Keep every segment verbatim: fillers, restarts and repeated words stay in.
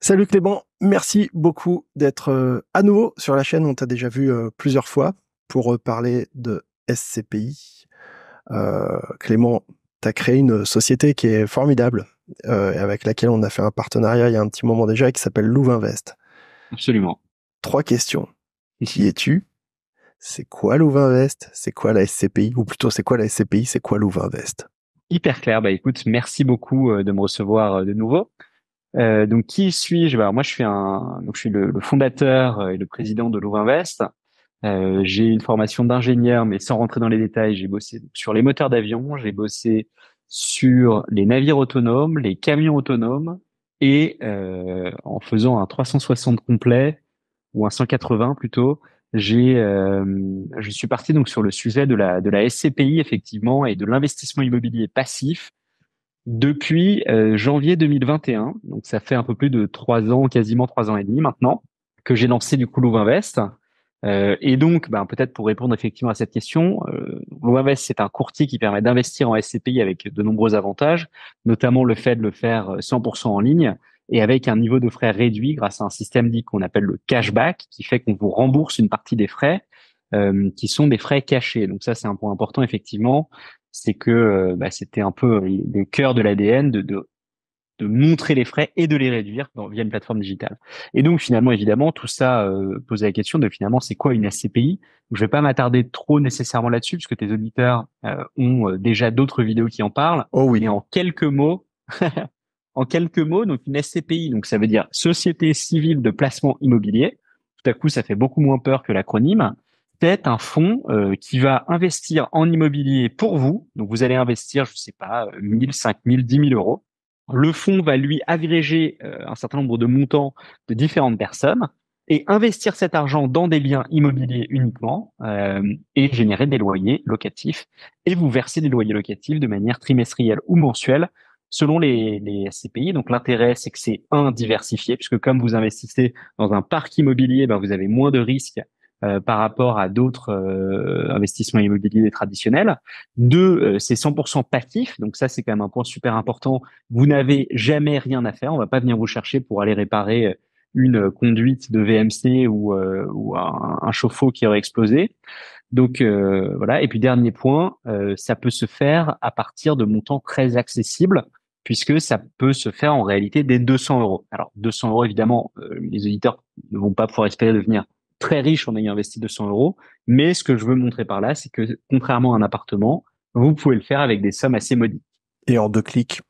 Salut Clément, merci beaucoup d'être à nouveau sur la chaîne. On t'a déjà vu plusieurs fois pour parler de S C P I. Euh, Clément, tu as créé une société qui est formidable, euh, avec laquelle on a fait un partenariat il y a un petit moment déjà, qui s'appelle Louve Invest. Absolument. Trois questions. Qui es-tu? C'est quoi Louve Invest? C'est quoi la S C P I? Ou plutôt, c'est quoi la S C P I? C'est quoi Louve Invest? Hyper clair. Bah écoute, merci beaucoup de me recevoir de nouveau. Euh, donc qui suis-je? Alors moi je suis un, donc je suis le, le fondateur et le président de Louve Invest. Euh, j'ai une formation d'ingénieur, mais sans rentrer dans les détails, j'ai bossé sur les moteurs d'avion, j'ai bossé sur les navires autonomes, les camions autonomes, et euh, en faisant un trois cent soixante complet ou un cent quatre-vingts plutôt, j'ai, euh, je suis parti donc sur le sujet de la de la S C P I effectivement et de l'investissement immobilier passif. Depuis euh, janvier deux mille vingt et un, donc ça fait un peu plus de trois ans, quasiment trois ans et demi maintenant, que j'ai lancé du coup Louve Invest. Euh, et donc, ben, peut-être pour répondre effectivement à cette question, euh, Louve Invest c'est un courtier qui permet d'investir en S C P I avec de nombreux avantages, notamment le fait de le faire cent pour cent en ligne et avec un niveau de frais réduit grâce à un système dit qu'on appelle le cashback, qui fait qu'on vous rembourse une partie des frais euh, qui sont des frais cachés. Donc ça c'est un point important effectivement. C'est que bah, c'était un peu le cœur de l'A D N de, de, de montrer les frais et de les réduire dans, via une plateforme digitale. Et donc, finalement, évidemment, tout ça euh, posait la question de finalement, c'est quoi une S C P I? Je ne vais pas m'attarder trop nécessairement là-dessus puisque tes auditeurs euh, ont déjà d'autres vidéos qui en parlent. Oh oui. Et en quelques mots, en quelques mots, donc une S C P I, donc ça veut dire Société Civile de Placement Immobilier. Tout à coup, ça fait beaucoup moins peur que l'acronyme. Peut-être un fonds euh, qui va investir en immobilier pour vous. Donc, vous allez investir, je ne sais pas, mille, cinq mille, dix mille euros. Le fonds va lui agréger euh, un certain nombre de montants de différentes personnes et investir cet argent dans des biens immobiliers uniquement euh, et générer des loyers locatifs et vous verser des loyers locatifs de manière trimestrielle ou mensuelle selon les, les S C P I. Donc, l'intérêt, c'est que c'est un diversifié puisque comme vous investissez dans un parc immobilier, ben, vous avez moins de risques Euh, par rapport à d'autres euh, investissements immobiliers traditionnels. Deux, euh, c'est cent pour cent passif. Donc ça, c'est quand même un point super important. Vous n'avez jamais rien à faire. On va pas venir vous chercher pour aller réparer une conduite de V M C ou, euh, ou un, un chauffe-eau qui aurait explosé. Donc euh, voilà. Et puis dernier point, euh, ça peut se faire à partir de montants très accessibles, puisque ça peut se faire en réalité dès deux cents euros. Alors deux cents euros, évidemment, euh, les auditeurs ne vont pas pouvoir espérer devenir très riche en ayant investi deux cents euros. Mais ce que je veux montrer par là, c'est que contrairement à un appartement, vous pouvez le faire avec des sommes assez modiques. Et en deux clics.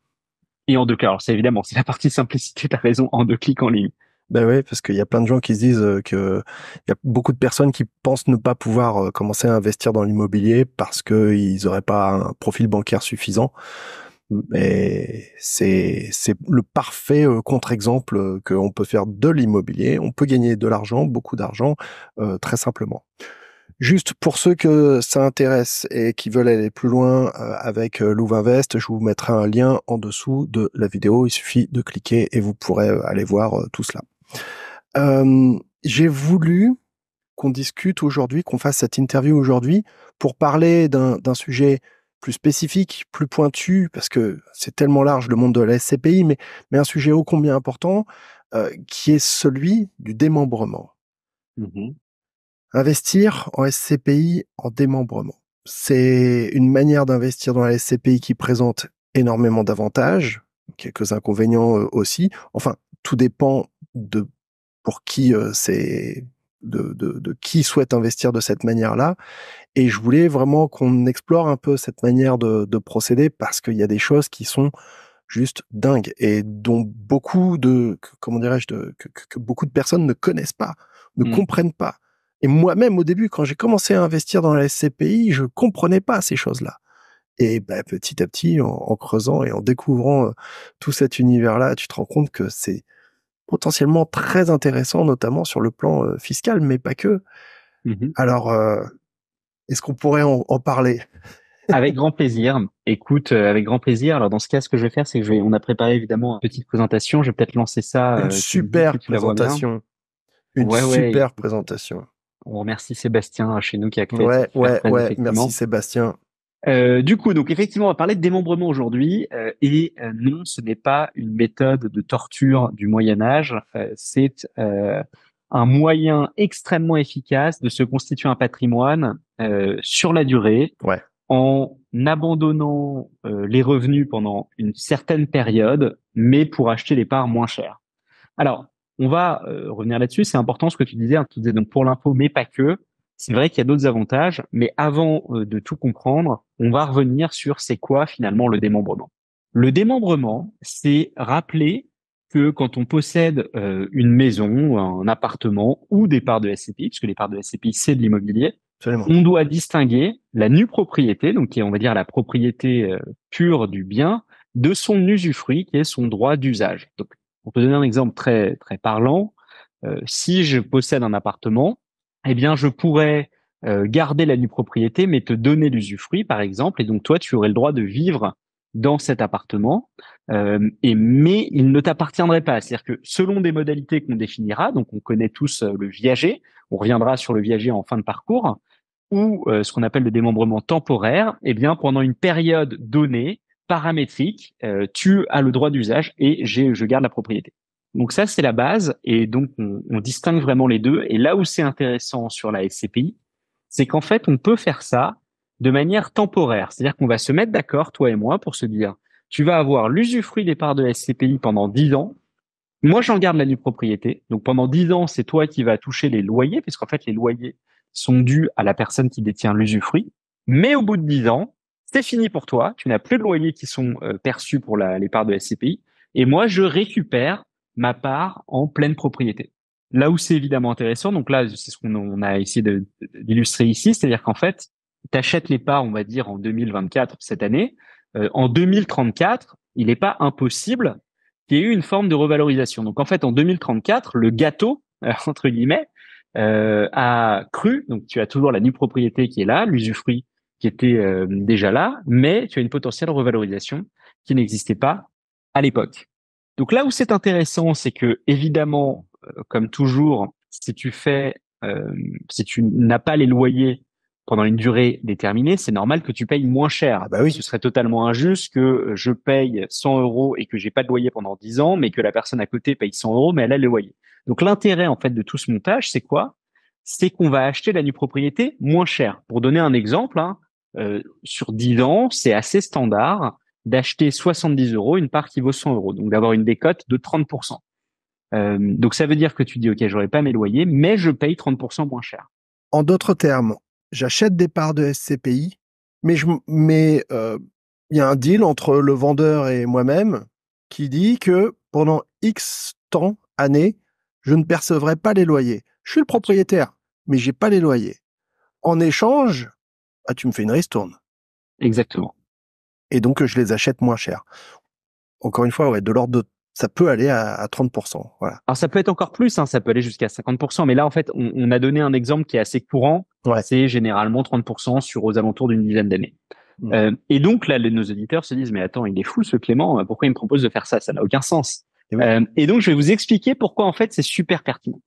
Et en deux clics. Alors, c'est évidemment, c'est la partie simplicité, t'as raison, en deux clics en ligne. Ben oui, parce qu'il y a plein de gens qui se disent que il y a beaucoup de personnes qui pensent ne pas pouvoir commencer à investir dans l'immobilier parce qu'ils n'auraient pas un profil bancaire suffisant. Et c'est c'est le parfait euh, contre-exemple qu'on peut faire de l'immobilier. On peut gagner de l'argent, beaucoup d'argent, euh, très simplement. Juste pour ceux que ça intéresse et qui veulent aller plus loin euh, avec euh, Louve Invest, je vous mettrai un lien en dessous de la vidéo. Il suffit de cliquer et vous pourrez euh, aller voir euh, tout cela. Euh, j'ai voulu qu'on discute aujourd'hui, qu'on fasse cette interview aujourd'hui pour parler d'un d'un sujet plus spécifique, plus pointu, parce que c'est tellement large le monde de la S C P I, mais, mais un sujet ô combien important, euh, qui est celui du démembrement. Mmh. Investir en S C P I en démembrement. C'est une manière d'investir dans la S C P I qui présente énormément d'avantages, quelques inconvénients euh, aussi. Enfin, tout dépend de pour qui euh, c'est... De, de, de qui souhaite investir de cette manière-là. Et je voulais vraiment qu'on explore un peu cette manière de, de procéder parce qu'il y a des choses qui sont juste dingues et dont beaucoup de, comment dirais-je, de, que, que beaucoup de personnes ne connaissent pas, ne mmh. comprennent pas. Et moi-même, au début, quand j'ai commencé à investir dans la S C P I, je comprenais pas ces choses-là. Et ben, petit à petit, en, en creusant et en découvrant tout cet univers-là, tu te rends compte que c'est potentiellement très intéressant, notamment sur le plan euh, fiscal, mais pas que. Mmh. Alors, euh, est-ce qu'on pourrait en, en parler? Avec grand plaisir. Écoute, euh, avec grand plaisir. Alors, dans ce cas, ce que je vais faire, c'est que je vais, on a préparé évidemment une petite présentation. Je vais peut-être lancer ça. Euh, une super présentation. Une ouais, super ouais. présentation. On remercie Sébastien chez nous qui a créé ouais, cette ouais, ouais, merci Sébastien. Euh, du coup, donc effectivement, on va parler de démembrement aujourd'hui. Euh, et euh, non, ce n'est pas une méthode de torture du Moyen Âge. Euh, c'est euh, un moyen extrêmement efficace de se constituer un patrimoine euh, sur la durée, ouais, en abandonnant euh, les revenus pendant une certaine période, mais pour acheter des parts moins chères. Alors, on va euh, revenir là-dessus. C'est important ce que tu disais, hein, tu disais donc pour l'impôt, mais pas que. C'est vrai qu'il y a d'autres avantages, mais avant euh, de tout comprendre, on va revenir sur c'est quoi finalement le démembrement. Le démembrement, c'est rappeler que quand on possède euh, une maison, un appartement ou des parts de S C P I, puisque les parts de S C P I, c'est de l'immobilier, absolument, on doit distinguer la nue propriété, donc qui est, on va dire, la propriété euh, pure du bien, de son usufruit, qui est son droit d'usage. Donc, on peut donner un exemple très très parlant. Euh, si je possède un appartement, eh bien, je pourrais euh, garder la nue propriété, mais te donner l'usufruit, par exemple. Et donc, toi, tu aurais le droit de vivre dans cet appartement, euh, et mais il ne t'appartiendrait pas. C'est-à-dire que selon des modalités qu'on définira, donc on connaît tous euh, le viager, on reviendra sur le viager en fin de parcours, ou euh, ce qu'on appelle le démembrement temporaire, eh bien, pendant une période donnée, paramétrique, euh, tu as le droit d'usage et j'ai, je garde la propriété. Donc ça, c'est la base, et donc on, on distingue vraiment les deux. Et là où c'est intéressant sur la S C P I, c'est qu'en fait, on peut faire ça de manière temporaire. C'est-à-dire qu'on va se mettre d'accord, toi et moi, pour se dire « Tu vas avoir l'usufruit des parts de S C P I pendant dix ans. Moi, j'en garde la nue propriété. Donc pendant dix ans, c'est toi qui vas toucher les loyers, parce qu'en fait, les loyers sont dus à la personne qui détient l'usufruit. Mais au bout de dix ans, c'est fini pour toi. Tu n'as plus de loyers qui sont euh, perçus pour la, les parts de S C P I. Et moi, je récupère ma part en pleine propriété. » Là où c'est évidemment intéressant, donc là, c'est ce qu'on a essayé de, d'illustrer ici, c'est-à-dire qu'en fait, tu achètes les parts, on va dire, en deux mille vingt-quatre, cette année. Euh, en deux mille trente-quatre, il n'est pas impossible qu'il y ait eu une forme de revalorisation. Donc, en fait, en deux mille trente-quatre, le gâteau, euh, entre guillemets, euh, a cru. Donc, tu as toujours la nue propriété qui est là, l'usufruit qui était euh, déjà là, mais tu as une potentielle revalorisation qui n'existait pas à l'époque. Donc là où c'est intéressant, c'est que évidemment, euh, comme toujours, si tu fais, euh, si tu n'as pas les loyers pendant une durée déterminée, c'est normal que tu payes moins cher. Ah bah oui, ce serait totalement injuste que je paye cent euros et que j'ai pas de loyer pendant dix ans, mais que la personne à côté paye cent euros, mais elle a le loyer. Donc l'intérêt en fait de tout ce montage, c'est quoi ? C'est qu'on va acheter la nue propriété moins cher. Pour donner un exemple, hein, euh, sur dix ans, c'est assez standard d'acheter soixante-dix euros, une part qui vaut cent euros. Donc, d'avoir une décote de trente pour cent. Euh, donc, ça veut dire que tu dis, OK, j'aurais pas mes loyers, mais je paye trente pour cent moins cher. En d'autres termes, j'achète des parts de S C P I, mais je, mais, euh, y a un deal entre le vendeur et moi-même qui dit que pendant X temps, années, je ne percevrai pas les loyers. Je suis le propriétaire, mais j'ai pas les loyers. En échange, ah, tu me fais une ristourne. Exactement. Et donc, je les achète moins cher. Encore une fois, ouais, de l'ordre de, ça peut aller à, à trente pour cent. Voilà. Alors, ça peut être encore plus, hein, ça peut aller jusqu'à cinquante pour cent. Mais là, en fait, on, on a donné un exemple qui est assez courant. Ouais. C'est généralement trente pour cent sur aux alentours d'une dizaine d'années. Mmh. Euh, et donc, là, les, nos auditeurs se disent, mais attends, il est fou ce Clément, pourquoi il me propose de faire ça? Ça n'a aucun sens. Et, oui. euh, et donc, je vais vous expliquer pourquoi, en fait, c'est super pertinent.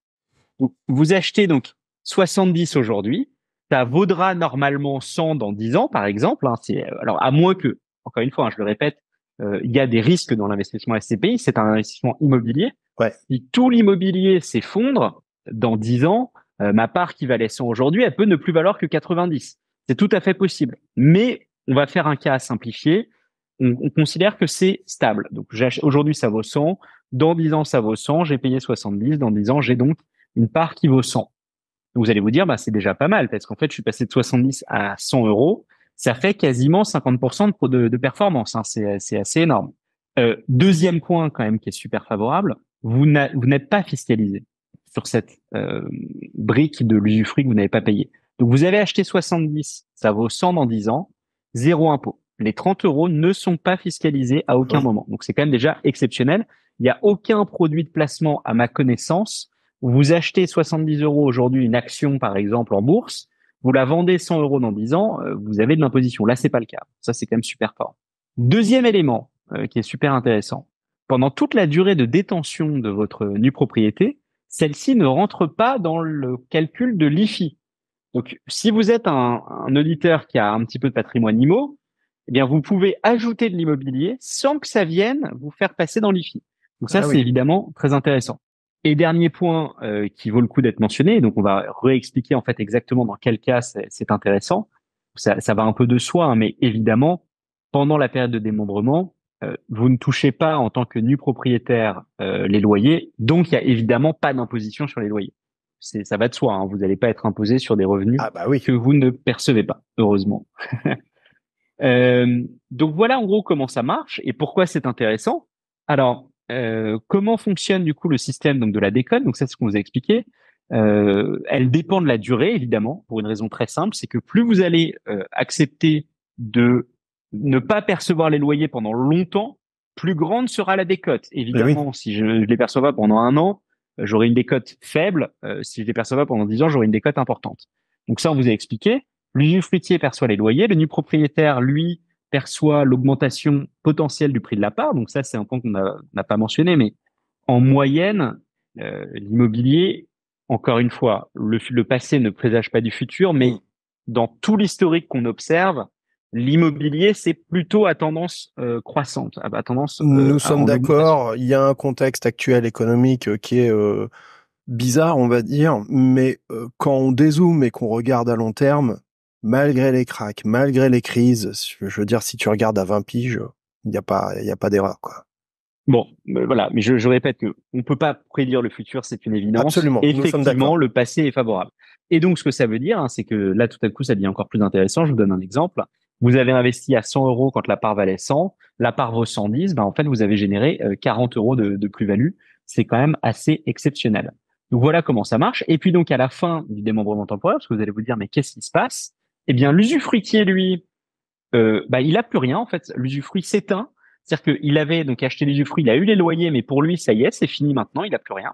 Donc, vous achetez donc soixante-dix aujourd'hui. Ça vaudra normalement cent dans dix ans, par exemple. Hein, c'est, alors, à moins que, encore une fois, hein, je le répète, euh, il y a des risques dans l'investissement S C P I, c'est un investissement immobilier. Ouais. Si tout l'immobilier s'effondre, dans dix ans, euh, ma part qui valait cent aujourd'hui, elle peut ne plus valoir que quatre-vingt-dix. C'est tout à fait possible. Mais on va faire un cas simplifié. On, on considère que c'est stable. Donc aujourd'hui, ça vaut cent. Dans dix ans, ça vaut cent. J'ai payé soixante-dix. Dans dix ans, j'ai donc une part qui vaut cent. Donc vous allez vous dire, bah, c'est déjà pas mal parce qu'en fait, je suis passé de soixante-dix à cent euros. Ça fait quasiment cinquante pour cent de, de, de performance. Hein. C'est, c'est assez énorme. Euh, deuxième point quand même qui est super favorable, vous, n'a, vous n'êtes pas fiscalisé sur cette euh, brique de l'usufruit que vous n'avez pas payé. Donc, vous avez acheté soixante-dix, ça vaut cent dans dix ans, zéro impôt. Les trente euros ne sont pas fiscalisés à aucun ouais. moment. Donc, c'est quand même déjà exceptionnel. Il n'y a aucun produit de placement à ma connaissance. Vous achetez soixante-dix euros aujourd'hui une action, par exemple, en bourse. Vous la vendez cent euros dans dix ans, vous avez de l'imposition. Là, c'est pas le cas. Ça, c'est quand même super fort. Deuxième élément euh, qui est super intéressant. Pendant toute la durée de détention de votre nue propriété, celle-ci ne rentre pas dans le calcul de l'I F I. Donc, si vous êtes un, un auditeur qui a un petit peu de patrimoine I M O, eh bien, vous pouvez ajouter de l'immobilier sans que ça vienne vous faire passer dans l'I F I. Donc ça, ah, c'est oui. évidemment très intéressant. Et dernier point euh, qui vaut le coup d'être mentionné, donc on va réexpliquer en fait exactement dans quel cas c'est, c'est intéressant. Ça, ça va un peu de soi, hein, mais évidemment, pendant la période de démembrement, euh, vous ne touchez pas en tant que nu propriétaire euh, les loyers, donc il y a évidemment pas d'imposition sur les loyers. C'est, ça va de soi, hein, vous n'allez pas être imposé sur des revenus ah bah oui. que vous ne percevez pas, heureusement. euh, donc voilà en gros comment ça marche et pourquoi c'est intéressant. Alors, Euh, comment fonctionne du coup le système donc de la déconne? Donc ça, c'est ce qu'on vous a expliqué. Euh, elle dépend de la durée, évidemment, pour une raison très simple, c'est que plus vous allez euh, accepter de ne pas percevoir les loyers pendant longtemps, plus grande sera la décote. Évidemment, oui. si je ne les perçois pas pendant un an, j'aurai une décote faible. Euh, si je les perçois pas pendant dix ans, j'aurai une décote importante. Donc ça, on vous a expliqué. Le nu-fruitier perçoit les loyers. Le nu-propriétaire, lui, perçoit l'augmentation potentielle du prix de la part. Donc ça, c'est un point qu'on n'a pas mentionné, mais en moyenne, euh, l'immobilier, encore une fois, le, le passé ne présage pas du futur, mais dans tout l'historique qu'on observe, l'immobilier, c'est plutôt à tendance euh, croissante, à, à tendance. Euh, Nous sommes d'accord, il y a un contexte actuel économique qui est euh, bizarre, on va dire, mais euh, quand on dézoome et qu'on regarde à long terme, malgré les cracks, malgré les crises, je veux dire, si tu regardes à vingt piges, il n'y a pas, il n'y a pas d'erreur, quoi. Bon, euh, voilà, mais je, je répète que on peut pas prédire le futur, c'est une évidence. Absolument. Effectivement, le passé est favorable. Et donc, ce que ça veut dire, hein, c'est que là, tout à coup, ça devient encore plus intéressant. Je vous donne un exemple. Vous avez investi à cent euros quand la part valait cent, la part vaut cent dix, ben, en fait, vous avez généré euh, quarante euros de, de plus-value. C'est quand même assez exceptionnel. Donc, voilà comment ça marche. Et puis, donc, à la fin du démembrement temporaire, parce que vous allez vous dire, mais qu'est-ce qui se passe? Eh bien, l'usufruitier, lui, euh, bah, il a plus rien, en fait. L'usufruit s'éteint. C'est-à-dire qu'il avait donc acheté l'usufruit, il a eu les loyers, mais pour lui, ça y est, c'est fini maintenant, il a plus rien.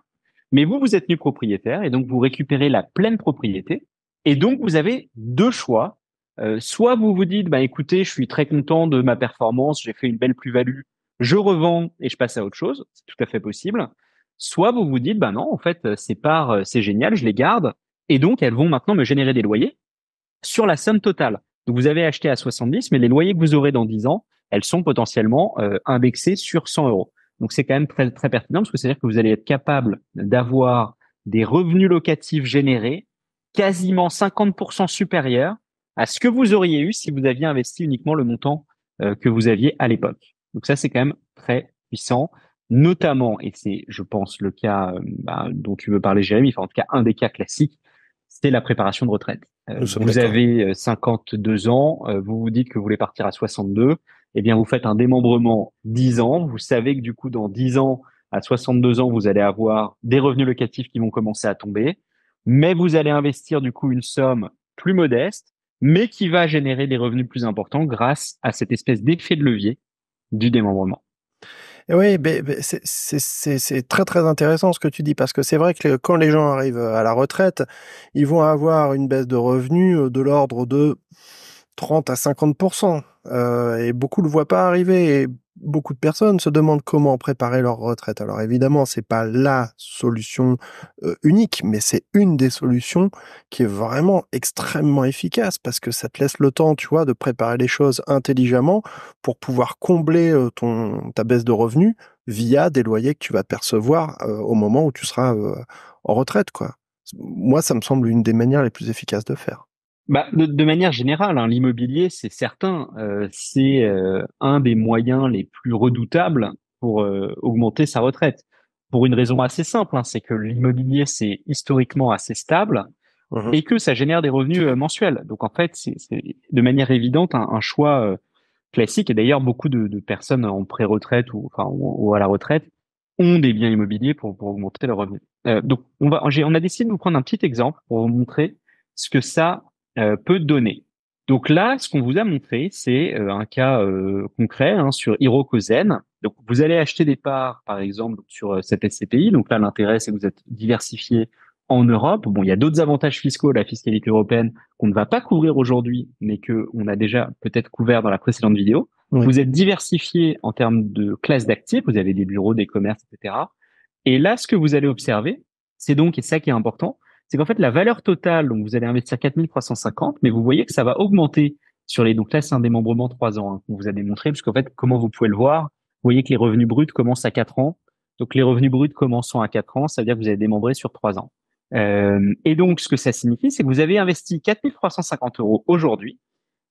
Mais vous, vous êtes nu propriétaire et donc vous récupérez la pleine propriété. Et donc, vous avez deux choix. Euh, soit vous vous dites, bah, écoutez, je suis très content de ma performance, j'ai fait une belle plus-value, je revends et je passe à autre chose. C'est tout à fait possible. Soit vous vous dites, bah, non, en fait, ces parts, c'est génial, je les garde. Et donc, elles vont maintenant me générer des loyers sur la somme totale. Donc, vous avez acheté à soixante-dix, mais les loyers que vous aurez dans dix ans, elles sont potentiellement euh, indexées sur cent euros. Donc, c'est quand même très, très pertinent parce que c'est-à-dire que vous allez être capable d'avoir des revenus locatifs générés quasiment cinquante pour cent supérieurs à ce que vous auriez eu si vous aviez investi uniquement le montant euh, que vous aviez à l'époque. Donc, ça, c'est quand même très puissant, notamment, et c'est, je pense, le cas euh, bah, dont tu veux parler, Jérémy, enfin, en tout cas, un des cas classiques, c'est la préparation de retraite. Euh, vous avez cinquante-deux ans, euh, vous vous dites que vous voulez partir à soixante-deux, eh bien, vous faites un démembrement dix ans, vous savez que du coup, dans dix ans, à soixante-deux ans, vous allez avoir des revenus locatifs qui vont commencer à tomber, mais vous allez investir du coup une somme plus modeste, mais qui va générer des revenus plus importants grâce à cette espèce d'effet de levier du démembrement. Oui, c'est, c'est, c'est, c'est très très intéressant ce que tu dis, parce que c'est vrai que quand les gens arrivent à la retraite, ils vont avoir une baisse de revenus de l'ordre de trente à cinquante pour cent, euh, et beaucoup ne le voient pas arriver, et beaucoup de personnes se demandent comment préparer leur retraite. Alors évidemment, c'est pas la solution euh, unique, mais c'est une des solutions qui est vraiment extrêmement efficace, parce que ça te laisse le temps, tu vois, de préparer les choses intelligemment pour pouvoir combler euh, ton ta baisse de revenus via des loyers que tu vas percevoir euh, au moment où tu seras euh, en retraite, quoi. Moi, ça me semble une des manières les plus efficaces de faire. Bah, de, de manière générale, hein, l'immobilier, c'est certain, euh, c'est euh, un des moyens les plus redoutables pour euh, augmenter sa retraite. Pour une raison assez simple, hein, c'est que l'immobilier, c'est historiquement assez stable mmh. et que ça génère des revenus euh, mensuels. Donc, en fait, c'est, c'est de manière évidente un, un choix euh, classique. Et d'ailleurs, beaucoup de, de personnes en pré-retraite ou, enfin, ou, ou à la retraite ont des biens immobiliers pour, pour augmenter leurs revenus. Euh, donc, on, va, j'ai, on a décidé de vous prendre un petit exemple pour vous montrer ce que ça Euh, peut donner. Donc là, ce qu'on vous a montré, c'est euh, un cas euh, concret hein, sur Iroko Zen. Donc, vous allez acheter des parts, par exemple, sur euh, cette S C P I. Donc là, l'intérêt, c'est que vous êtes diversifié en Europe. Bon, il y a d'autres avantages fiscaux, la fiscalité européenne, qu'on ne va pas couvrir aujourd'hui, mais que on a déjà peut-être couvert dans la précédente vidéo. Oui. Vous êtes diversifié en termes de classe d'actifs. Vous avez des bureaux, des commerces, et cetera. Et là, ce que vous allez observer, c'est donc, et ça qui est important, c'est qu'en fait, la valeur totale, donc vous allez investir quatre mille trois cent cinquante, mais vous voyez que ça va augmenter sur les, donc là, c'est un démembrement trois ans, hein, qu'on vous a démontré, puisqu'en fait, comment vous pouvez le voir, vous voyez que les revenus bruts commencent à quatre ans. Donc, les revenus bruts commençant à quatre ans, ça veut dire que vous avez démembré sur trois ans. Euh, et donc, ce que ça signifie, c'est que vous avez investi quatre mille trois cent cinquante euros aujourd'hui.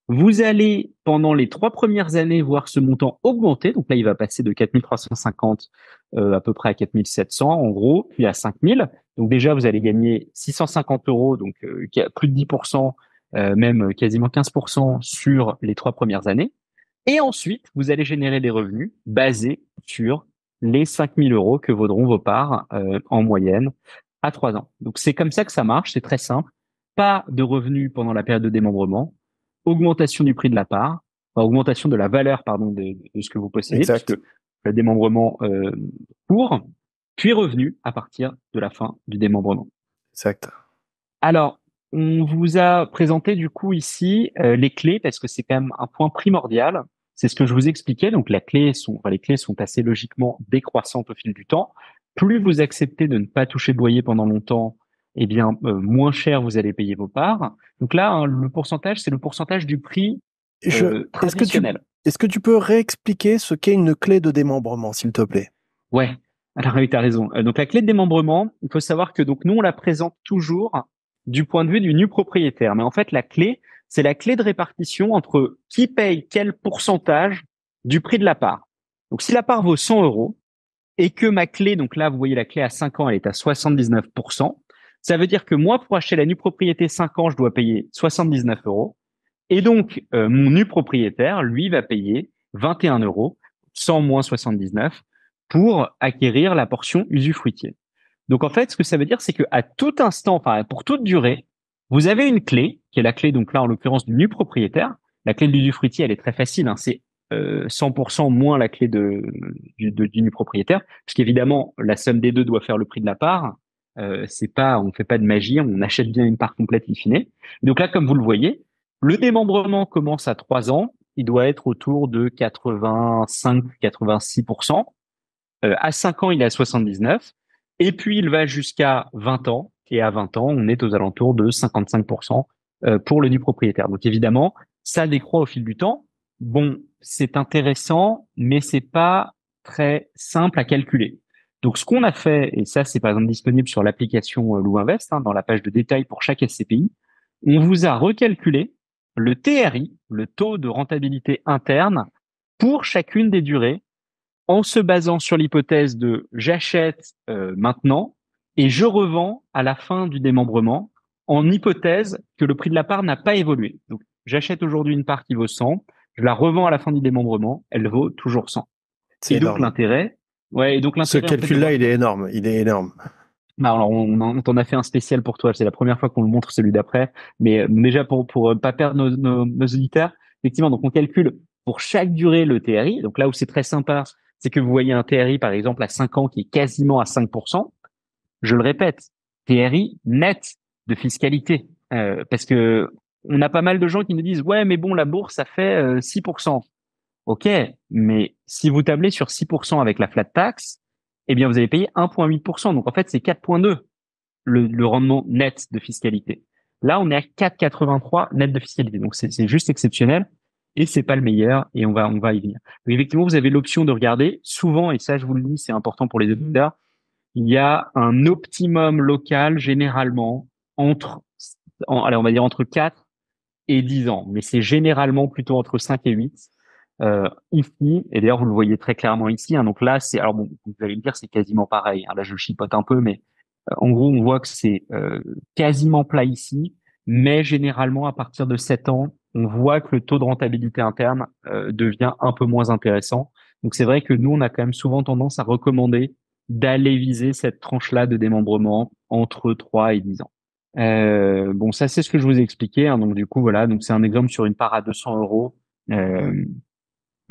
Vous allez, pendant les trois premières années, voir ce montant augmenter. Donc là, il va passer de quatre mille trois cent cinquante euh, à peu près à quatre mille sept cents, en gros, puis à cinq mille. Donc déjà, vous allez gagner six cent cinquante euros, donc euh, plus de dix pour cent, euh, même quasiment quinze pour cent sur les trois premières années. Et ensuite, vous allez générer des revenus basés sur les cinq mille euros que vaudront vos parts euh, en moyenne à trois ans. Donc c'est comme ça que ça marche, c'est très simple. Pas de revenus pendant la période de démembrement. Augmentation du prix de la part, enfin, augmentation de la valeur, pardon, de, de ce que vous possédez, exact. Puisque le démembrement euh, court, puis revenu à partir de la fin du démembrement. Exact. Alors, on vous a présenté du coup ici euh, les clés, parce que c'est quand même un point primordial. C'est ce que je vous expliquais. Donc, la clé sont, enfin, les clés sont assez logiquement décroissantes au fil du temps. Plus vous acceptez de ne pas toucher de loyer pendant longtemps, eh bien, euh, moins cher vous allez payer vos parts. Donc là, hein, le pourcentage, c'est le pourcentage du prix euh, Je... traditionnel. Est-ce que, est-ce que tu peux réexpliquer ce qu'est une clé de démembrement, s'il te plaît? Ouais, alors oui, tu as raison. Euh, donc la clé de démembrement, il faut savoir que donc nous, on la présente toujours du point de vue du nu propriétaire. Mais en fait, la clé, c'est la clé de répartition entre qui paye quel pourcentage du prix de la part. Donc si la part vaut cent euros et que ma clé, donc là, vous voyez la clé à cinq ans, elle est à soixante-dix-neuf pour cent, ça veut dire que moi, pour acheter la nue propriété cinq ans, je dois payer soixante-dix-neuf euros. Et donc, euh, mon nu propriétaire, lui, va payer vingt et un euros, cent moins soixante-dix-neuf, pour acquérir la portion usufruitier. Donc, en fait, ce que ça veut dire, c'est que à tout instant, enfin, pour toute durée, vous avez une clé, qui est la clé, donc là, en l'occurrence, du nu propriétaire. La clé de l'usufruitier, elle est très facile, hein, c'est euh, cent pour cent moins la clé de, du, de, du nu propriétaire, puisqu'évidemment, la somme des deux doit faire le prix de la part. Euh, c'est pas, on fait pas de magie, on achète bien une part complète in fine. Donc là, comme vous le voyez, le démembrement commence à trois ans. Il doit être autour de quatre-vingt-cinq, quatre-vingt-six pour cent. Euh, à cinq ans, il est à soixante-dix-neuf. Et puis, il va jusqu'à vingt ans. Et à vingt ans, on est aux alentours de cinquante-cinq pour cent pour le nu propriétaire. Donc évidemment, ça décroît au fil du temps. Bon, c'est intéressant, mais c'est pas très simple à calculer. Donc, ce qu'on a fait, et ça, c'est par exemple disponible sur l'application Louve Invest, hein, dans la page de détail pour chaque S C P I, on vous a recalculé le T R I, le taux de rentabilité interne, pour chacune des durées, en se basant sur l'hypothèse de j'achète euh, maintenant et je revends à la fin du démembrement, en hypothèse que le prix de la part n'a pas évolué. Donc, j'achète aujourd'hui une part qui vaut cent, je la revends à la fin du démembrement, elle vaut toujours cent. C'est et énorme. Donc, l'intérêt... Ouais, et donc ce calcul-là, en fait, il est énorme, il est énorme. Alors, on, on t'en a fait un spécial pour toi. C'est la première fois qu'on le montre, celui d'après. Mais déjà pour pour pas perdre nos, nos, nos auditeurs, effectivement, donc on calcule pour chaque durée le T R I. Donc là où c'est très sympa, c'est que vous voyez un T R I par exemple à cinq ans qui est quasiment à cinq pour cent. Je le répète, T R I net de fiscalité, euh, parce que on a pas mal de gens qui nous disent ouais, mais bon, la bourse ça fait euh, six pour cent. OK, mais si vous tablez sur six pour cent avec la flat tax, eh bien, vous allez payer un virgule huit pour cent. Donc, en fait, c'est quatre virgule deux le, le rendement net de fiscalité. Là, on est à quatre virgule quatre-vingt-trois net de fiscalité. Donc, c'est, c'est juste exceptionnel et c'est pas le meilleur et on va, on va y venir. Donc, effectivement, vous avez l'option de regarder souvent, et ça, je vous le dis, c'est important pour les auditeurs, il y a un optimum local généralement entre, en, allez, on va dire entre quatre et dix ans, mais c'est généralement plutôt entre cinq et huit. Euh, ici, et d'ailleurs vous le voyez très clairement ici, hein, donc là c'est, alors bon, vous allez me dire c'est quasiment pareil, hein, là je le chipote un peu, mais euh, en gros on voit que c'est euh, quasiment plat ici, mais généralement à partir de sept ans, on voit que le taux de rentabilité interne euh, devient un peu moins intéressant. Donc c'est vrai que nous on a quand même souvent tendance à recommander d'aller viser cette tranche-là de démembrement entre trois et dix ans. Euh, bon, ça c'est ce que je vous ai expliqué, hein, donc du coup voilà, donc c'est un exemple sur une part à deux cents euros. Euh,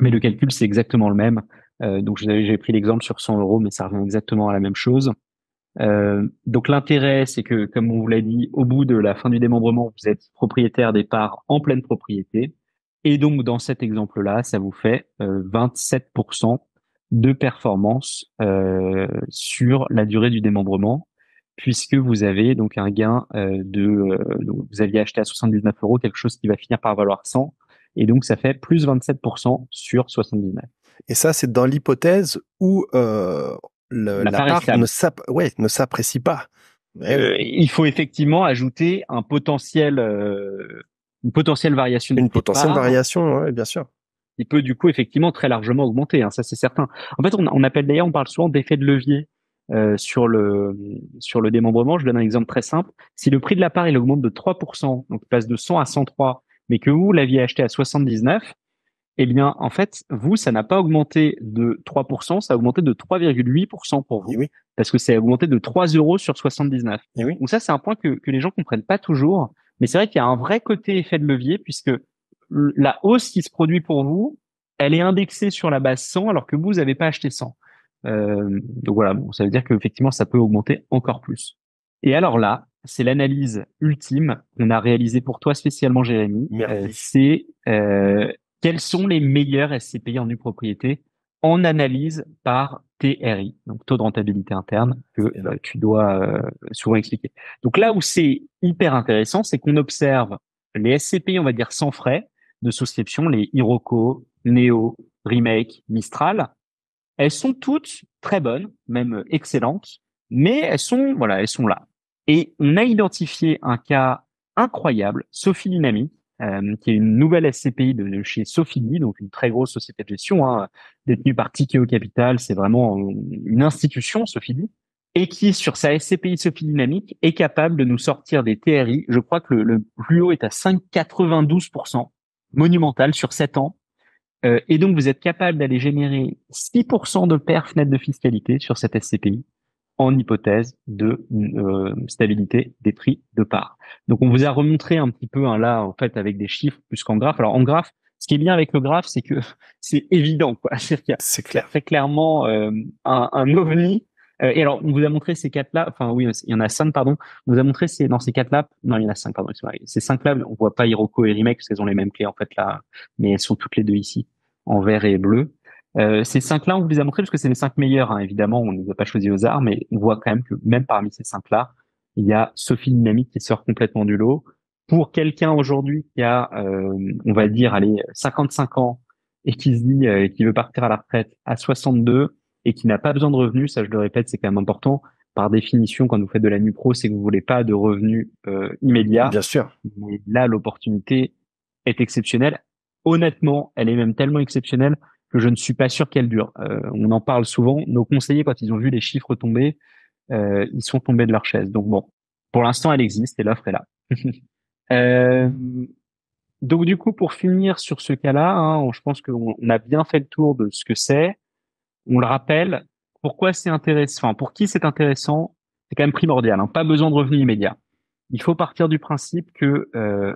Mais le calcul, c'est exactement le même. Euh, donc, j'ai pris l'exemple sur cent euros, mais ça revient exactement à la même chose. Euh, donc, l'intérêt, c'est que, comme on vous l'a dit, au bout de la fin du démembrement, vous êtes propriétaire des parts en pleine propriété. Et donc, dans cet exemple-là, ça vous fait euh, vingt-sept pour cent de performance euh, sur la durée du démembrement. puisque vous avez donc un gain euh, de, euh, donc vous aviez acheté à soixante-dix-neuf euros quelque chose qui va finir par valoir cent, et donc ça fait plus vingt-sept pour cent sur soixante-dix-neuf. Et ça, c'est dans l'hypothèse où euh, le, la, la part ne, s'ap... ouais, ne s'apprécie pas. Euh, il faut effectivement ajouter un potentiel, euh, une potentielle variation. Une potentielle part. variation, ouais, bien sûr. Il peut du coup effectivement très largement augmenter, hein, ça c'est certain. En fait, on, on appelle d'ailleurs, on parle souvent d'effet de levier euh, sur le sur le démembrement. Je donne un exemple très simple. Si le prix de la part il augmente de trois pour cent, donc il passe de cent à cent trois, mais que vous l'aviez acheté à soixante-dix-neuf, eh bien en fait vous ça n'a pas augmenté de trois pour cent, ça a augmenté de trois virgule huit pour cent pour vous, oui. Parce que c'est augmenté de trois euros sur soixante-dix-neuf. Oui. Donc ça c'est un point que que les gens comprennent pas toujours, mais c'est vrai qu'il y a un vrai côté effet de levier puisque la hausse qui se produit pour vous, elle est indexée sur la base cent, alors que vous n'avez pas acheté cent. Euh, donc voilà, bon, ça veut dire qu'effectivement, ça peut augmenter encore plus. Et alors là, c'est l'analyse ultime qu'on a réalisée pour toi spécialement, Jérémy. Euh, c'est euh, quels sont les meilleurs S C P I en nue propriété en analyse par T R I, donc taux de rentabilité interne, que euh, tu dois euh, souvent expliquer. Donc là où c'est hyper intéressant, c'est qu'on observe les S C P I, on va dire, sans frais, de souscription, les Iroko, Neo, Remake, Mistral, elles sont toutes très bonnes, même excellentes, mais elles sont, voilà, elles sont là. Et on a identifié un cas incroyable, Sophie Dynamique, euh, qui est une nouvelle S C P I de, de chez Sofidy, donc une très grosse société de gestion, hein, détenue par Tikeo Capital, c'est vraiment une institution, Sofidy, et qui, sur sa S C P I Sophie Dynamique, est capable de nous sortir des T R I. Je crois que le, le plus haut est à cinq virgule quatre-vingt-douze pour cent. Monumental sur sept ans. Euh, et donc, vous êtes capable d'aller générer six pour cent de perf net de fiscalité sur cette S C P I en hypothèse de euh, stabilité des prix de part. Donc, on vous a remontré un petit peu hein, là, en fait, avec des chiffres plus qu'en graphe. Alors, en graphe, ce qui est bien avec le graphe, c'est que c'est évident, quoi. C'est-à-dire qu'il y a c'est clair. très clairement euh, un, un ovni. Euh, et alors, on vous a montré ces quatre-là. Enfin, oui, il y en a cinq, pardon. On vous a montré ces, dans ces quatre-là. Non, il y en a cinq, pardon. Ces cinq-là, on voit pas Iroko et Remake parce qu'elles ont les mêmes clés, en fait, là. Mais elles sont toutes les deux ici, en vert et bleu. Euh, ces cinq-là, on vous les a montrés parce que c'est les cinq meilleurs, hein. Évidemment, on ne les a pas choisis au hasard, mais on voit quand même que même parmi ces cinq-là, il y a Sophie Dynamique qui sort complètement du lot. Pour quelqu'un aujourd'hui qui a, euh, on va dire, allez, cinquante-cinq ans et qui se dit, euh, qui veut partir à la retraite à soixante-deux, et qui n'a pas besoin de revenus, ça je le répète, c'est quand même important. Par définition, quand vous faites de la NuPro, c'est que vous voulez pas de revenus euh, immédiats. Bien sûr. Mais là, l'opportunité est exceptionnelle. Honnêtement, elle est même tellement exceptionnelle que je ne suis pas sûr qu'elle dure. Euh, on en parle souvent. Nos conseillers, quand ils ont vu les chiffres tomber, euh, ils sont tombés de leur chaise. Donc bon, pour l'instant, elle existe et l'offre est là. euh... Donc du coup, pour finir sur ce cas-là, hein, je pense qu'on a bien fait le tour de ce que c'est. On le rappelle, pourquoi c'est intéressant, enfin, pour qui c'est intéressant, c'est quand même primordial, hein, pas besoin de revenus immédiats. Il faut partir du principe que euh,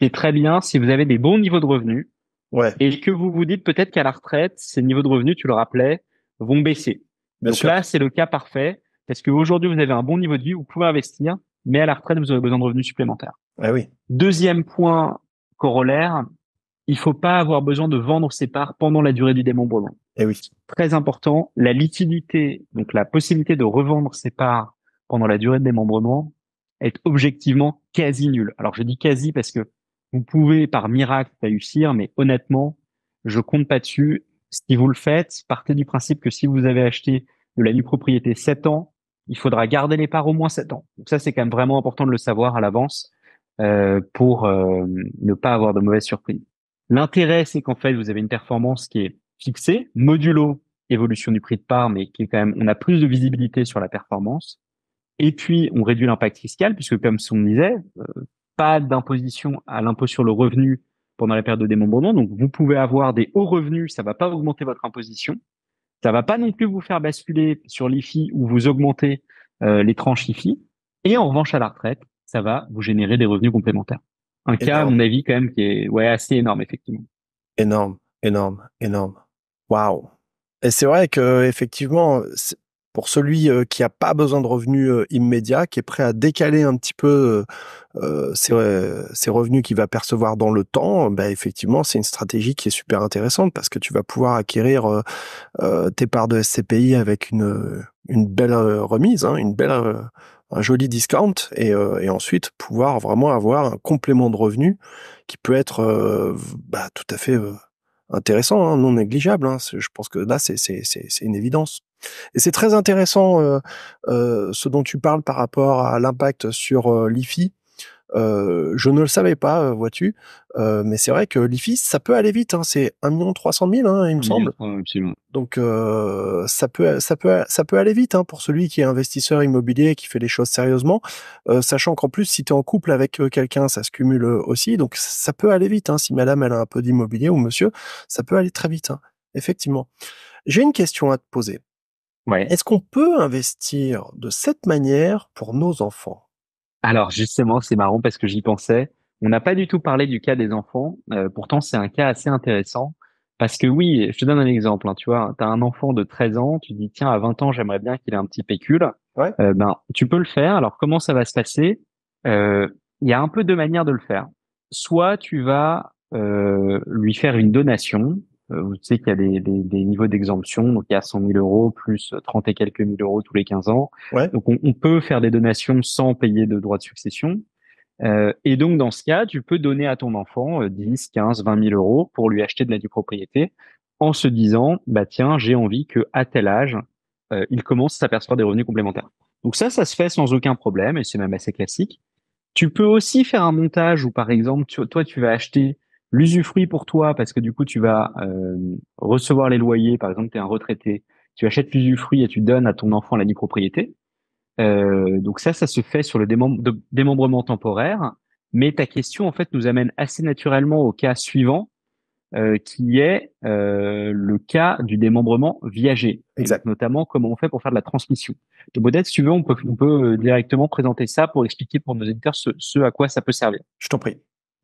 c'est très bien si vous avez des bons niveaux de revenus, ouais. Et que vous vous dites peut-être qu'à la retraite, ces niveaux de revenus, tu le rappelais, vont baisser. Bien Donc sûr. Là, c'est le cas parfait, parce qu'aujourd'hui, vous avez un bon niveau de vie, vous pouvez investir, mais à la retraite, vous aurez besoin de revenus supplémentaires. Ah oui. Deuxième point corollaire, il faut pas avoir besoin de vendre ses parts pendant la durée du démembrement. Et oui. Très important, la liquidité, donc la possibilité de revendre ses parts pendant la durée de démembrement est objectivement quasi nulle. Alors je dis quasi parce que vous pouvez par miracle réussir, mais honnêtement, je compte pas dessus. Si vous le faites, partez du principe que si vous avez acheté de la nue propriété sept ans, il faudra garder les parts au moins sept ans. Donc ça, c'est quand même vraiment important de le savoir à l'avance euh, pour euh, ne pas avoir de mauvaises surprises. L'intérêt, c'est qu'en fait, vous avez une performance qui est fixée, modulo évolution du prix de part, mais qui est quand même, on a plus de visibilité sur la performance. Et puis, on réduit l'impact fiscal, puisque comme on disait, euh, pas d'imposition à l'impôt sur le revenu pendant la période de démembrement. Donc, vous pouvez avoir des hauts revenus, ça va pas augmenter votre imposition. Ça va pas non plus vous faire basculer sur l'I F I ou vous augmenter euh, les tranches I F I. Et en revanche, à la retraite, ça va vous générer des revenus complémentaires. Un énorme. Cas, à mon avis, quand même, qui est ouais, assez énorme, effectivement. Énorme, énorme, énorme. Waouh. Et c'est vrai que effectivement, pour celui qui n'a pas besoin de revenus immédiats, qui est prêt à décaler un petit peu euh, ses, ses revenus qu'il va percevoir dans le temps, bah, effectivement, c'est une stratégie qui est super intéressante parce que tu vas pouvoir acquérir euh, tes parts de S C P I avec une, une belle remise, hein, une belle un joli discount et, euh, et ensuite pouvoir vraiment avoir un complément de revenu qui peut être euh, bah, tout à fait euh, intéressant, hein, non négligeable. Hein. Je pense que là, c'est une évidence. Et c'est très intéressant euh, euh, ce dont tu parles par rapport à l'impact sur euh, l'I F I. Euh, je ne le savais pas, euh, vois-tu, euh, mais c'est vrai que l'I F I, ça peut aller vite. Hein. C'est un million trois cent mille, hein, il me semble. Absolument. Donc, euh, ça peut, ça peut, ça peut aller vite hein, pour celui qui est investisseur immobilier, qui fait les choses sérieusement, euh, sachant qu'en plus, si tu es en couple avec quelqu'un, ça se cumule aussi. Donc, ça peut aller vite. Hein. Si madame, elle a un peu d'immobilier ou monsieur, ça peut aller très vite, hein, effectivement. J'ai une question à te poser. Ouais. Est-ce qu'on peut investir de cette manière pour nos enfants ? Alors justement, c'est marrant parce que j'y pensais. On n'a pas du tout parlé du cas des enfants. Euh, pourtant, c'est un cas assez intéressant parce que oui, je te donne un exemple. Hein, tu vois, tu as un enfant de treize ans, tu dis tiens, à vingt ans, j'aimerais bien qu'il ait un petit pécule. Ouais. Euh, ben, tu peux le faire. Alors comment ça va se passer ? Euh, y a un peu deux manières de le faire. Soit tu vas euh, lui faire une donation. Euh, vous savez qu'il y a des, des, des niveaux d'exemption, donc il y a cent mille euros plus trente et quelques mille euros tous les quinze ans. Ouais. Donc on, on peut faire des donations sans payer de droits de succession. Euh, et donc dans ce cas, tu peux donner à ton enfant euh, dix, quinze, vingt mille euros pour lui acheter de la due propriété en se disant bah tiens, j'ai envie que à tel âge, euh, il commence à s'apercevoir des revenus complémentaires. Donc ça, ça se fait sans aucun problème et c'est même assez classique. Tu peux aussi faire un montage où par exemple, tu, toi, tu vas acheter l'usufruit pour toi, parce que du coup, tu vas euh, recevoir les loyers. Par exemple, tu es un retraité, tu achètes l'usufruit et tu donnes à ton enfant la due propriété. Euh, donc ça, ça se fait sur le démem- de démembrement temporaire. Mais ta question, en fait, nous amène assez naturellement au cas suivant, euh, qui est euh, le cas du démembrement viager. Exact. Notamment, comment on fait pour faire de la transmission. Donc peut-être, si tu veux, on peut, on peut directement présenter ça pour expliquer pour nos auditeurs ce, ce à quoi ça peut servir. Je t'en prie.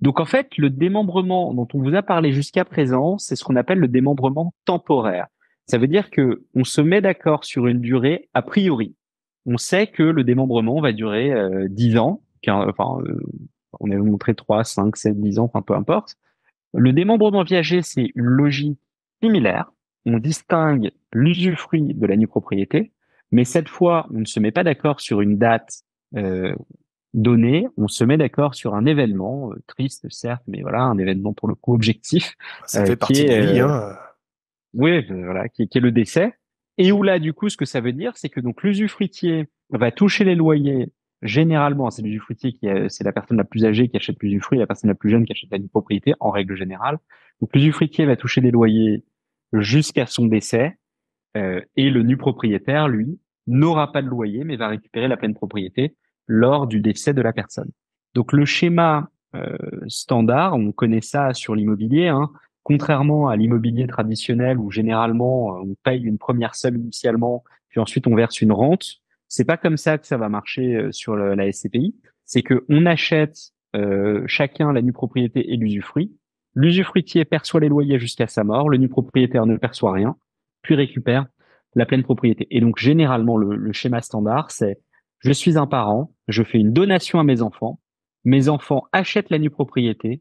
Donc, en fait, le démembrement dont on vous a parlé jusqu'à présent, c'est ce qu'on appelle le démembrement temporaire. Ça veut dire que on se met d'accord sur une durée a priori. On sait que le démembrement va durer euh, dix ans. quinze, enfin, euh, on a montré trois, cinq, sept, dix ans, enfin, peu importe. Le démembrement viager, c'est une logique similaire. On distingue l'usufruit de la nue propriété, mais cette fois, on ne se met pas d'accord sur une date euh, donné, on se met d'accord sur un événement, euh, triste certes, mais voilà, un événement pour le coup objectif. Ça euh, fait partie est, de la vie, hein. Euh, oui, voilà, qui, qui est le décès. Et où là, du coup, ce que ça veut dire, c'est que donc l'usufruitier va toucher les loyers, généralement, c'est l'usufruitier qui est, c'est la personne la plus âgée qui achète l'usufruit, la personne la plus jeune qui achète la due propriété, en règle générale. Donc l'usufruitier va toucher des loyers jusqu'à son décès, euh, et le nu propriétaire, lui, n'aura pas de loyer, mais va récupérer la pleine propriété lors du décès de la personne. Donc le schéma euh, standard, on connaît ça sur l'immobilier, hein, contrairement à l'immobilier traditionnel où généralement on paye une première somme initialement, puis ensuite on verse une rente. C'est pas comme ça que ça va marcher sur le, la S C P I. C'est que on achète euh, chacun la nue propriété et l'usufruit. L'usufruitier perçoit les loyers jusqu'à sa mort, le nu propriétaire ne perçoit rien, puis récupère la pleine propriété. Et donc généralement le, le schéma standard, c'est je suis un parent, je fais une donation à mes enfants, mes enfants achètent la nue propriété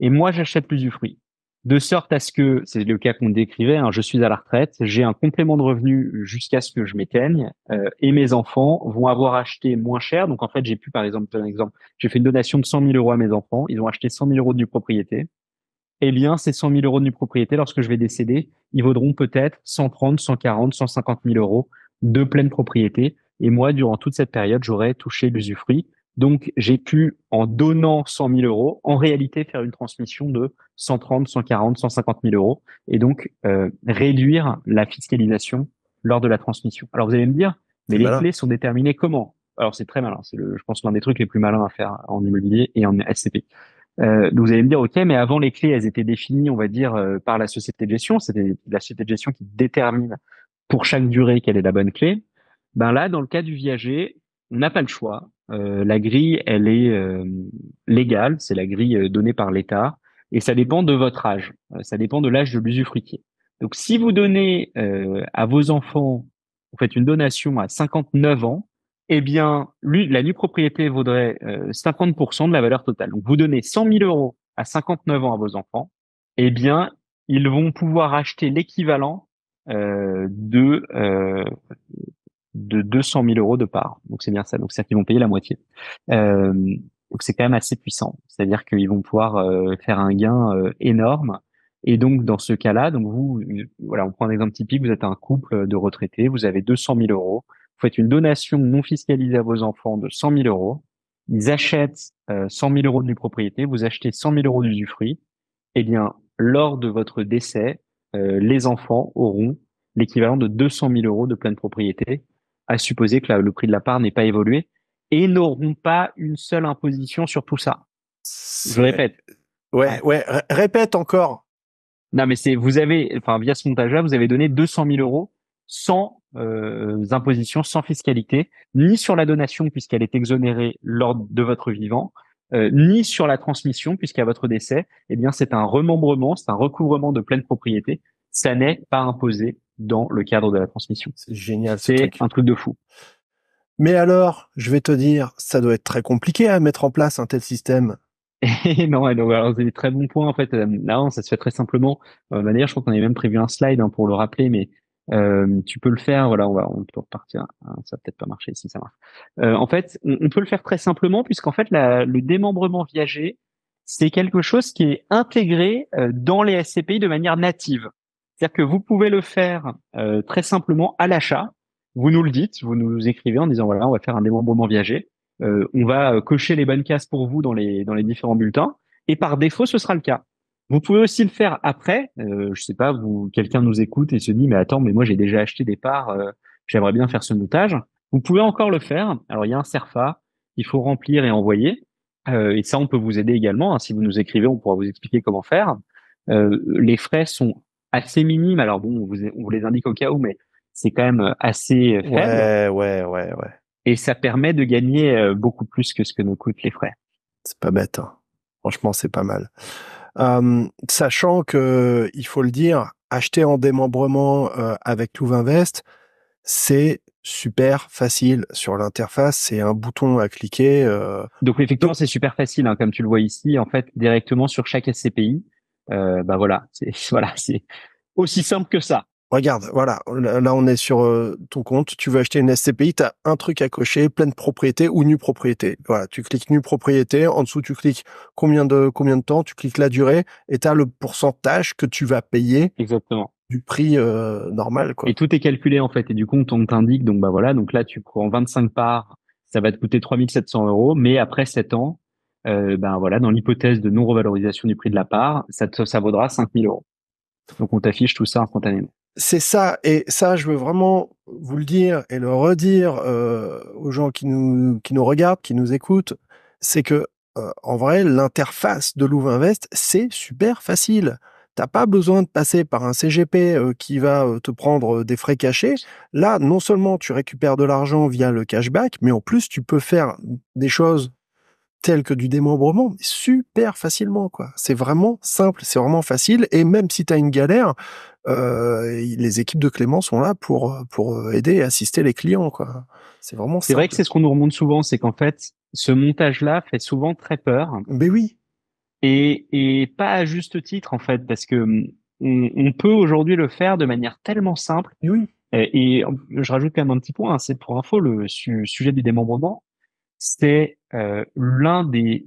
et moi j'achète l'usufruit. De sorte à ce que, c'est le cas qu'on décrivait, hein, je suis à la retraite, j'ai un complément de revenu jusqu'à ce que je m'éteigne euh, et mes enfants vont avoir acheté moins cher. Donc en fait, j'ai pu par exemple, par exemple, j'ai fait une donation de cent mille euros à mes enfants, ils ont acheté cent mille euros de nue propriété. Eh bien, ces cent mille euros de nue propriété, lorsque je vais décéder, ils vaudront peut-être cent trente, cent quarante, cent cinquante mille euros de pleine propriété. Et moi, durant toute cette période, j'aurais touché l'usufruit. Donc, j'ai pu, en donnant cent mille euros, en réalité faire une transmission de cent trente, cent quarante, cent cinquante mille euros et donc euh, réduire la fiscalisation lors de la transmission. Alors, vous allez me dire, mais les clés sont déterminées comment ? Alors, c'est très malin. C'est, le, je pense, l'un des trucs les plus malins à faire en immobilier et en S C P I. Euh, donc, vous allez me dire, OK, mais avant, les clés, elles étaient définies, on va dire, euh, par la société de gestion. C'était la société de gestion qui détermine pour chaque durée quelle est la bonne clé. Ben là, dans le cas du viager, on n'a pas le choix. Euh, la grille, elle est euh, légale, c'est la grille donnée par l'État, et ça dépend de votre âge, euh, ça dépend de l'âge de l'usufruitier. Donc, si vous donnez euh, à vos enfants, vous faites une donation à cinquante-neuf ans, eh bien, lui, la nue propriété vaudrait euh, cinquante pour cent de la valeur totale. Donc, vous donnez cent mille euros à cinquante-neuf ans à vos enfants, eh bien, ils vont pouvoir acheter l'équivalent euh, de... Euh, de deux cent mille euros de part. Donc c'est bien ça. Donc c'est-à-dire qu'ils vont payer la moitié. Euh, donc c'est quand même assez puissant. C'est-à-dire qu'ils vont pouvoir euh, faire un gain euh, énorme. Et donc dans ce cas-là, donc vous, une, voilà, on prend un exemple typique. Vous êtes un couple de retraités, vous avez deux cent mille euros. Vous faites une donation non fiscalisée à vos enfants de cent mille euros. Ils achètent euh, cent mille euros de propriété. Vous achetez cent mille euros d'usufruit. Eh bien, lors de votre décès, euh, les enfants auront l'équivalent de deux cent mille euros de pleine propriété, à supposer que la, le prix de la part n'ait pas évolué, et n'auront pas une seule imposition sur tout ça. Je répète. Ouais, ouais, répète encore. Non, mais c'est, vous avez, enfin, via ce montage-là, vous avez donné deux cent mille euros sans euh, imposition, sans fiscalité, ni sur la donation, puisqu'elle est exonérée lors de votre vivant, euh, ni sur la transmission, puisqu'à votre décès, eh bien, c'est un remembrement, c'est un recouvrement de pleine propriété. Ça n'est pas imposé dans le cadre de la transmission. C'est génial. C'est ce truc. Un truc de fou. Mais alors, je vais te dire, ça doit être très compliqué à mettre en place un tel système. Et non, alors, alors c'est des très bons points en fait. Là, ça se fait très simplement. Euh, bah, d'ailleurs, je crois qu'on avait même prévu un slide hein, pour le rappeler, mais euh, tu peux le faire. Voilà, on va, on peut repartir. Ah, ça va peut-être pas marcher ici, ça marche. Euh, en fait, on, on peut le faire très simplement puisqu'en fait, la, le démembrement viager, c'est quelque chose qui est intégré euh, dans les S C P I de manière native. C'est-à-dire que vous pouvez le faire euh, très simplement à l'achat. Vous nous le dites, vous nous écrivez en disant voilà, on va faire un démembrement viager. Euh, on va cocher les bonnes cases pour vous dans les dans les différents bulletins. Et par défaut, ce sera le cas. Vous pouvez aussi le faire après. Euh, je sais pas, vous quelqu'un nous écoute et se dit mais attends, mais moi j'ai déjà acheté des parts. Euh, j'aimerais bien faire ce montage. Vous pouvez encore le faire. Alors il y a un SERFA, il faut remplir et envoyer. Euh, et ça, on peut vous aider également. Hein. Si vous nous écrivez, on pourra vous expliquer comment faire. Euh, les frais sont assez minime, alors bon, on vous, on vous les indique au cas où, mais c'est quand même assez faible. Ouais, ouais, ouais, ouais. Et ça permet de gagner beaucoup plus que ce que nous coûtent les frais. C'est pas bête, hein. Franchement, c'est pas mal. Euh, sachant que, il faut le dire, acheter en démembrement euh, avec Louve Invest, c'est super facile sur l'interface, c'est un bouton à cliquer. Euh... Donc effectivement, Donc... c'est super facile, hein, comme tu le vois ici, en fait, directement sur chaque S C P I. Euh, bah voilà, c'est voilà, c'est aussi simple que ça. Regarde, voilà, là on est sur euh, ton compte, tu veux acheter une S C P I, tu as un truc à cocher, pleine propriété ou nue propriété. Voilà, tu cliques nue propriété, en dessous tu cliques combien de combien de temps, tu cliques la durée et tu as le pourcentage que tu vas payer. Exactement. Du prix euh, normal quoi. Et tout est calculé en fait et du coup on t'indique donc bah voilà, donc là tu prends vingt-cinq parts, ça va te coûter trois mille sept cents euros mais après sept ans Euh, ben voilà, dans l'hypothèse de non-revalorisation du prix de la part, ça, te, ça vaudra cinq mille euros. Donc, on t'affiche tout ça instantanément. C'est ça, et ça, je veux vraiment vous le dire et le redire euh, aux gens qui nous, qui nous regardent, qui nous écoutent, c'est que, euh, en vrai, l'interface de Louve Invest, c'est super facile. T'as pas besoin de passer par un C G P euh, qui va euh, te prendre euh, des frais cachés. Là, non seulement tu récupères de l'argent via le cashback, mais en plus, tu peux faire des choses tel que du démembrement, mais super facilement, quoi. C'est vraiment simple, c'est vraiment facile, et même si tu as une galère, euh, les équipes de Clément sont là pour, pour aider et assister les clients, quoi. C'est vraiment simple. C'est vrai que c'est ce qu'on nous remonte souvent, c'est qu'en fait, ce montage-là fait souvent très peur. Mais oui. Et, et pas à juste titre, en fait, parce que on, on peut aujourd'hui le faire de manière tellement simple. Mais oui. Et, et je rajoute quand même un petit point, hein, c'est pour info, le su- sujet du démembrement, c'est euh, l'un des...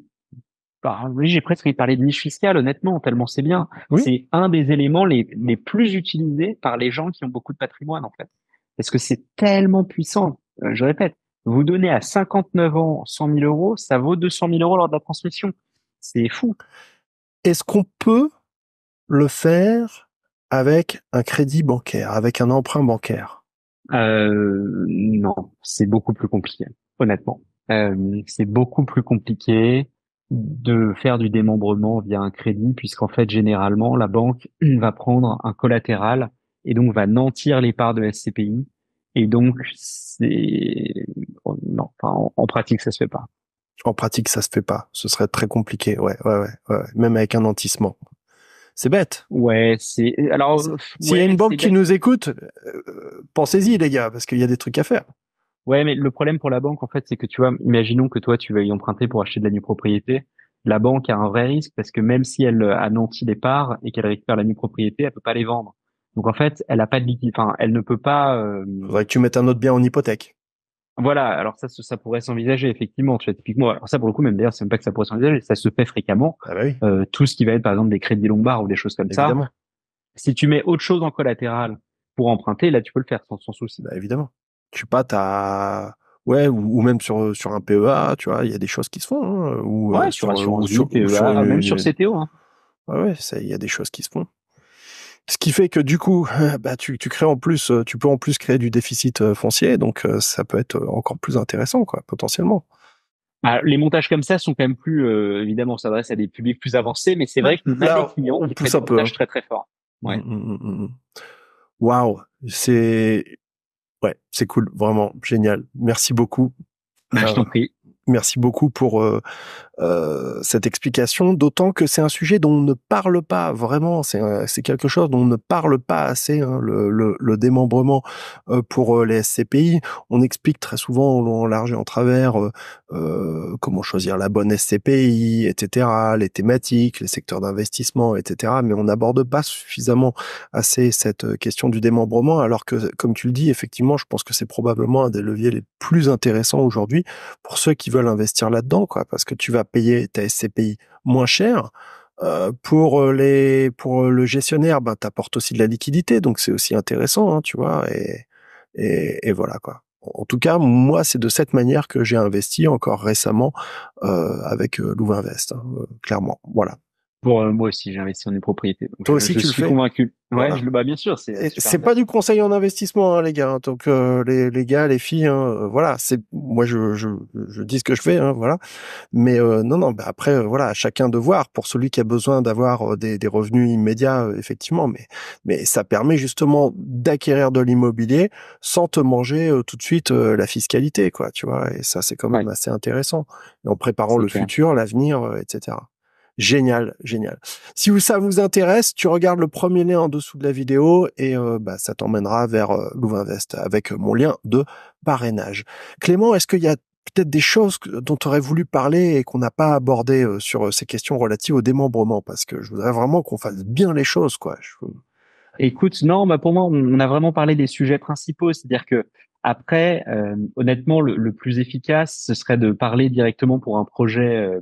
Bah, j'ai presque parlé de niche fiscale, honnêtement, tellement c'est bien. Oui. C'est un des éléments les, les plus utilisés par les gens qui ont beaucoup de patrimoine, en fait. Parce que c'est tellement puissant. Euh, je répète, vous donnez à cinquante-neuf ans cent mille euros, ça vaut deux cent mille euros lors de la transmission. C'est fou. Est-ce qu'on peut le faire avec un crédit bancaire, avec un emprunt bancaire ? Euh, non, c'est beaucoup plus compliqué, honnêtement. Euh, c'est beaucoup plus compliqué de faire du démembrement via un crédit puisqu'en fait généralement la banque va prendre un collatéral et donc va nantir les parts de S C P I et donc c'est bon, non enfin, en, en pratique ça se fait pas en pratique ça se fait pas ce serait très compliqué ouais ouais ouais, ouais. Même avec un nantissement c'est bête ouais c'est alors s'il ouais, y a une banque qui bête. Nous écoute euh, pensez-y les gars parce qu'il y a des trucs à faire. Ouais, mais le problème pour la banque, en fait, c'est que tu vois, imaginons que toi, tu vas y emprunter pour acheter de la nue propriété. La banque a un vrai risque parce que même si elle a nanti les parts et qu'elle récupère la nue propriété, elle peut pas les vendre. Donc en fait, elle a pas de liquide, enfin, elle ne peut pas. Euh... Faudrait que tu mettes un autre bien en hypothèque. Voilà, alors ça, ça pourrait s'envisager effectivement. Tu vois, typiquement, alors ça pour le coup, même d'ailleurs, c'est même pas que ça pourrait s'envisager, ça se fait fréquemment. Ah bah oui. Euh, tout ce qui va être par exemple des crédits lombards ou des choses comme évidemment. Ça. Si tu mets autre chose en collatéral pour emprunter, là, tu peux le faire sans, sans souci. Bah évidemment. Tu pas ta ouais, ou, ou même sur sur un P E A, tu vois, il y a des choses qui se font. Hein, ou ouais, euh, sur sur, sur, sur P E A, sur, même euh, sur C T O. Hein. Ouais, ouais, ça, il y a des choses qui se font. Ce qui fait que du coup, bah, tu, tu crées en plus, tu peux en plus créer du déficit foncier, donc ça peut être encore plus intéressant, quoi, potentiellement. Alors, les montages comme ça sont quand même plus, euh, évidemment, ça s'adresse à des publics plus avancés, mais c'est vrai que là, les clients on pousse un peu. Montage très très fort. Ouais. Waouh, c'est, ouais, c'est cool, vraiment génial. Merci beaucoup. Je t'en prie. Merci beaucoup pour euh, euh, cette explication, d'autant que c'est un sujet dont on ne parle pas vraiment, c'est quelque chose dont on ne parle pas assez, hein, le, le, le démembrement euh, pour les S C P I. On explique très souvent, en large et en travers, euh, euh, comment choisir la bonne S C P I, et cetera, les thématiques, les secteurs d'investissement, et cetera, mais on n'aborde pas suffisamment assez cette question du démembrement, alors que, comme tu le dis, effectivement, je pense que c'est probablement un des leviers les plus intéressants aujourd'hui pour ceux qui veulent investir là-dedans, quoi, parce que tu vas payer ta S C P I moins cher. Euh, pour les, pour le gestionnaire, ben, t'apportes aussi de la liquidité, donc c'est aussi intéressant, hein, tu vois, et, et, et voilà, quoi. En tout cas, moi, c'est de cette manière que j'ai investi encore récemment, euh, avec Louve Invest, hein, clairement. Voilà. Bon, euh, moi aussi, j'ai investi en une propriété. Toi aussi, je, tu je le suis fais. Convaincu. Ouais, voilà. je, bah, bien sûr. C'est pas du conseil en investissement, hein, les gars. Hein, donc, euh, les, les gars, les filles, hein, voilà. C'est moi, je, je, je dis ce que je fais, hein, voilà. Mais euh, non, non. Bah, après, euh, voilà, à chacun de voir. Pour celui qui a besoin d'avoir euh, des, des revenus immédiats, euh, effectivement. Mais, mais ça permet justement d'acquérir de l'immobilier sans te manger euh, tout de suite euh, la fiscalité, quoi. Tu vois. Et ça, c'est quand même ouais. assez intéressant. Et en préparant le clair. futur, l'avenir, euh, et cetera. Génial, génial. Si ça vous intéresse, tu regardes le premier lien en dessous de la vidéo et euh, bah, ça t'emmènera vers euh, Louve Invest avec mon lien de parrainage. Clément, est-ce qu'il y a peut-être des choses dont tu aurais voulu parler et qu'on n'a pas abordé euh, sur ces questions relatives au démembrement? Parce que je voudrais vraiment qu'on fasse bien les choses, quoi. Je... Écoute, non, bah pour moi, on a vraiment parlé des sujets principaux. C'est-à-dire que après, euh, honnêtement, le, le plus efficace, ce serait de parler directement pour un projet... Euh,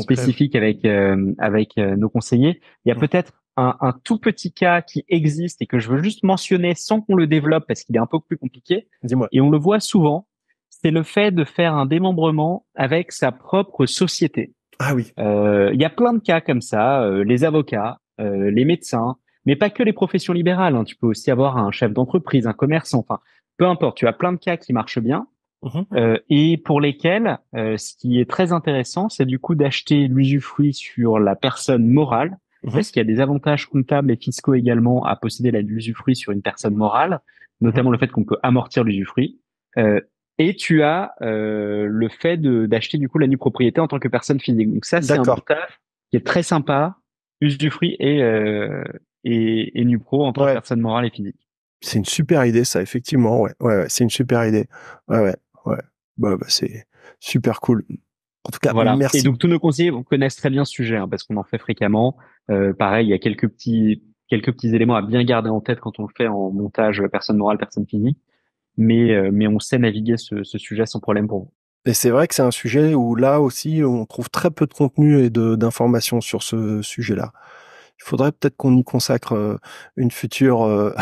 spécifique avec euh, avec euh, nos conseillers. Il y a mmh. peut-être un, un tout petit cas qui existe et que je veux juste mentionner sans qu'on le développe parce qu'il est un peu plus compliqué. Dis-moi. Et on le voit souvent, c'est le fait de faire un démembrement avec sa propre société. Ah oui. Euh, il y a plein de cas comme ça, euh, les avocats, euh, les médecins, mais pas que les professions libérales. Hein. Tu peux aussi avoir un chef d'entreprise, un commerçant, enfin, peu importe. Tu as plein de cas qui marchent bien. Mmh. Euh, et pour lesquels euh, ce qui est très intéressant, c'est du coup d'acheter l'usufruit sur la personne morale, mmh. parce qu'il y a des avantages comptables et fiscaux également à posséder l'usufruit sur une personne morale, notamment mmh. le fait qu'on peut amortir l'usufruit, euh, et tu as euh, le fait d'acheter du coup la nue propriété en tant que personne physique. Donc ça, c'est un avantage qui est très sympa, usufruit et, euh, et, et nue pro en tant ouais. que personne morale et physique. C'est une super idée, ça, effectivement, ouais, ouais, ouais c'est une super idée, ouais, ouais. Ouais, bah, bah c'est super cool. En tout cas, voilà. merci. Et donc tous nos conseillers connaissent très bien ce sujet hein, parce qu'on en fait fréquemment. Euh, pareil, il y a quelques petits quelques petits éléments à bien garder en tête quand on le fait en montage personne morale, personne finie. Mais euh, mais on sait naviguer ce, ce sujet sans problème pour vous. Et c'est vrai que c'est un sujet où là aussi on trouve très peu de contenu et de d'informations sur ce sujet-là. Il faudrait peut-être qu'on y consacre une future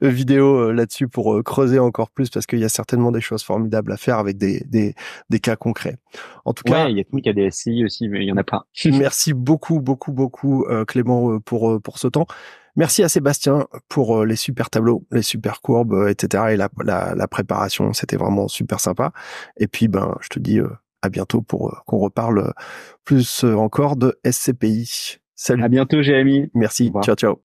vidéo là-dessus pour creuser encore plus parce qu'il y a certainement des choses formidables à faire avec des, des, des cas concrets. En tout cas, ouais, il y a tout, il y a des S C I aussi, mais il y en a pas. Merci beaucoup, beaucoup, beaucoup, Clément, pour, pour ce temps. Merci à Sébastien pour les super tableaux, les super courbes, et cetera. Et la, la, la préparation, c'était vraiment super sympa. Et puis, ben, je te dis à bientôt pour qu'on reparle plus encore de S C P I. Salut. À bientôt, Jérémy. Merci. Ciao, ciao.